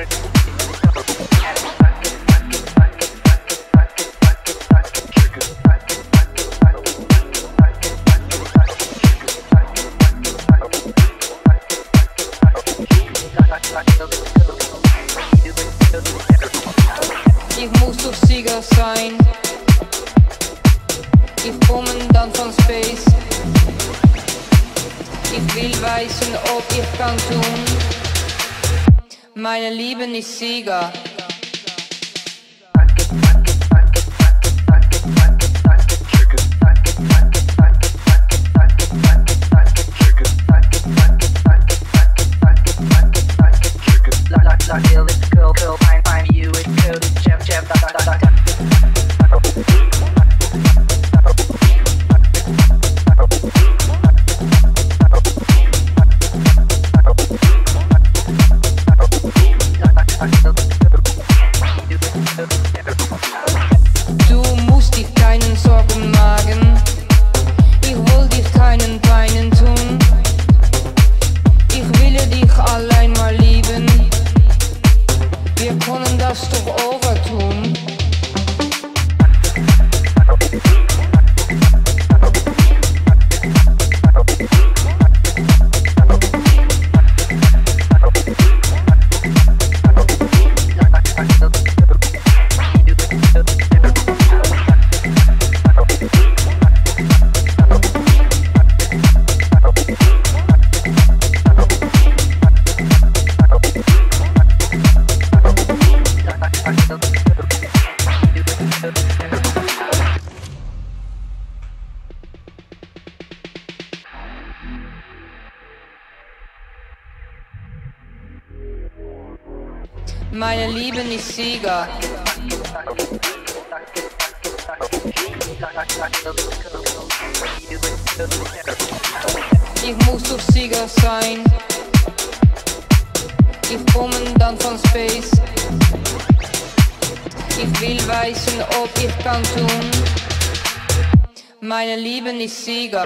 Ich muss doch Sieger sein. Ich komme dann von Space. Ich will wissen, ob ich kann tun. Meine Liebe ist Sieger. Du musst dich keinen Sorgen machen, ich will dich keinen Beinen tun, ich will dich allein mal lieben, wir können das doch over tun. Meine Liebe ist Sieger. Ich muss doch Sieger sein. Ich komme dann von Space. Ich will wissen, ob ich kann tun. Meine Liebe ist Sieger.